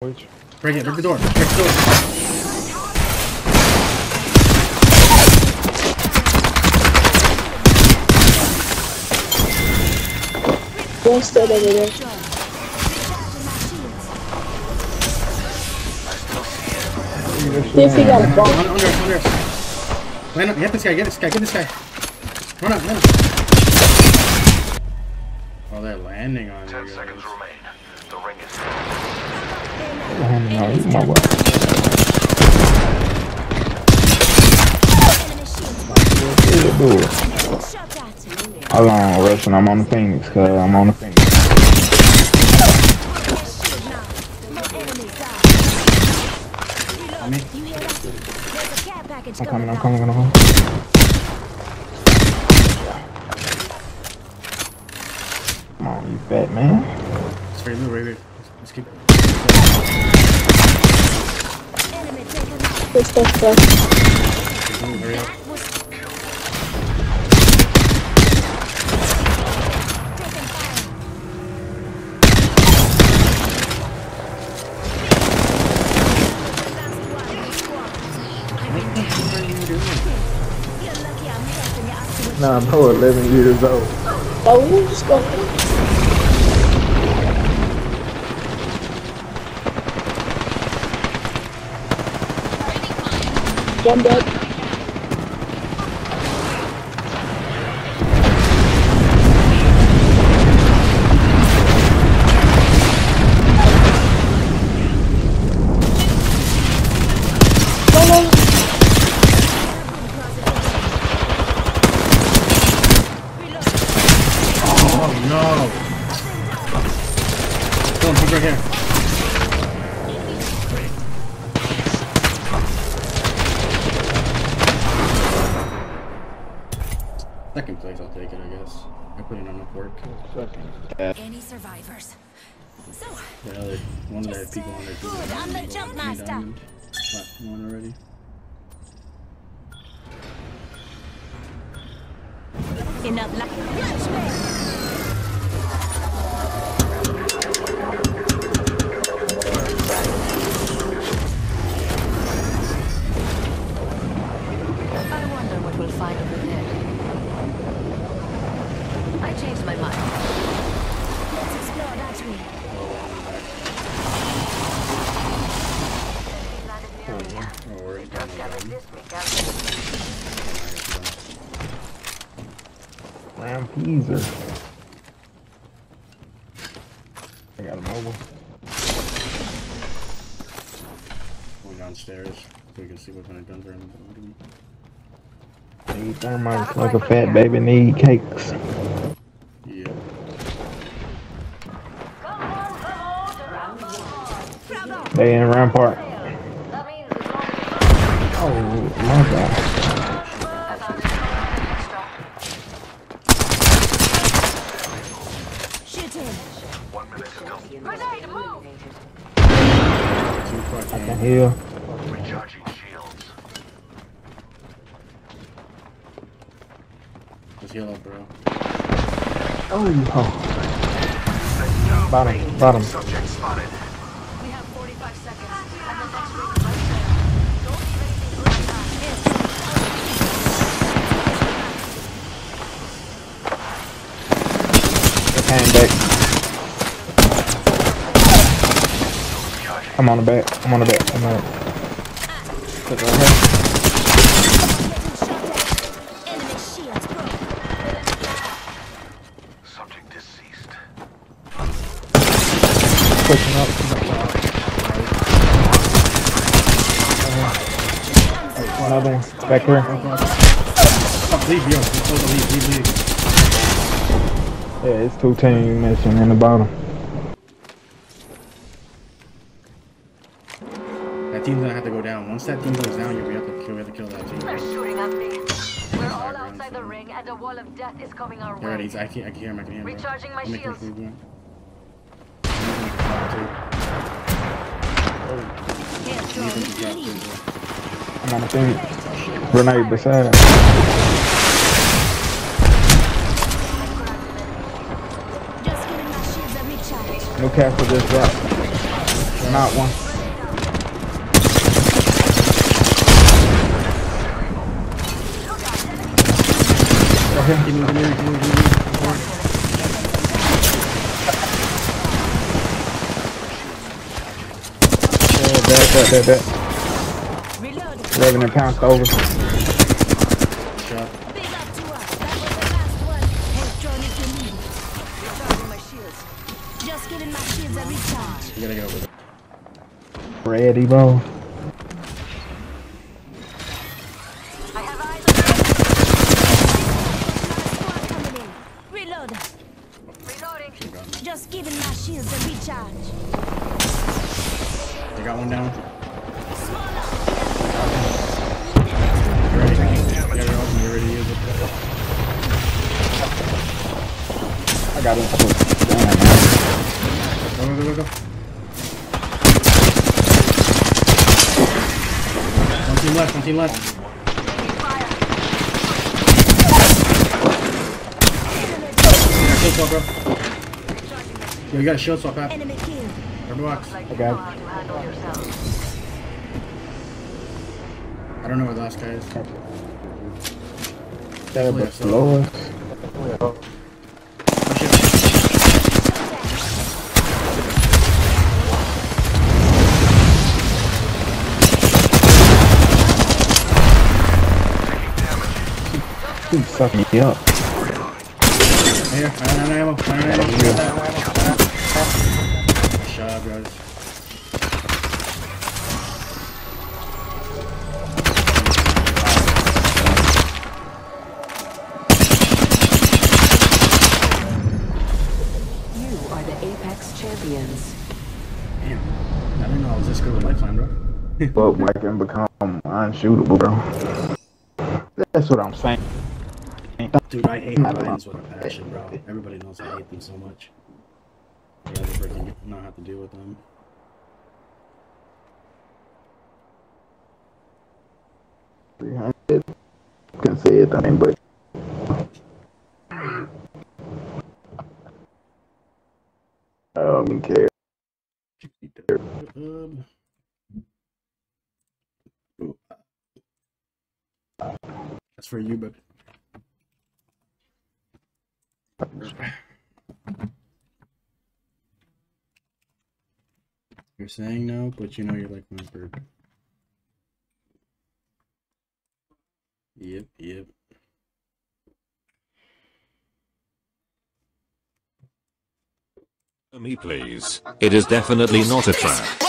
Break it, break the door. Break the door. Don't stand over there. He got a bomb. Under. Land up, get this guy. Run up. Oh, they're landing on you. 10 seconds remain. The ring is. Hold on, Russian. I'm on the Phoenix, cuz I'm on the Phoenix. I'm coming. Come on, you fat man. Straight move right there. Let's keep it. Nah, I'm 11 years old. Oh, we just go. One dead. Oh no! Don't put right here. Second place, I'll take it, I guess. I put in enough work. Any survivors? So, the other one of their people on their team. I'm the jump master. Platform one already. Enough luck. I wonder what we'll find over there. I changed my mind. Let's explore that way. Rampeezer. I got a mobile. Going downstairs so we can see what kind of guns are in the body. Need thermite like a fat baby, need cakes. They in Rampart. Oh my god. Shoot him. 1 minute to go. Grenade, move. I can heal. Recharging shields. Just heal up, bro. Oh. Bottom. Subject spotted. I'm on the back. Put right here. Subject deceased. Pushing up. Another one. Back here. Leave. Yeah, it's 2 teams missing in the bottom. That team's gonna have to go down. Once that team goes down, we have to kill that team. They're shooting at me. We're all outside the ring, and a wall of death is coming our way. Alright, I can hear him. Recharging my shields. I'm on the thing. Grenade beside him. Newcastle just dropped. Not one. Go ahead. Give me. Dead. 11 pounced over. Shot. You gotta get over there. Ready, bro. I have eyes on the reload. Reloading. Just giving my shields a recharge. They got one down. You ready? You ready to use it? I got him. Go. One team left. Shield swap, bro. Yo, you got a shield swap, Pat. Red box. I got it. I don't know where the last guy is. That would be low. Dude, fucking me up. Here, I ran out of ammo. Nice job, guys. You are the Apex champions. Damn, I didn't know I was this good with Lifeline, bro. But I can become unshotable, bro. That's what I'm saying. Dude, I hate mines with a passion, bro. Everybody knows I hate them so much. I'd rather freaking not have to deal with them. You can say it, I mean, but... I don't care. That's for you, but... You're saying no, but you know you're like Rampart. Yep. Me, please. It is definitely not a trap.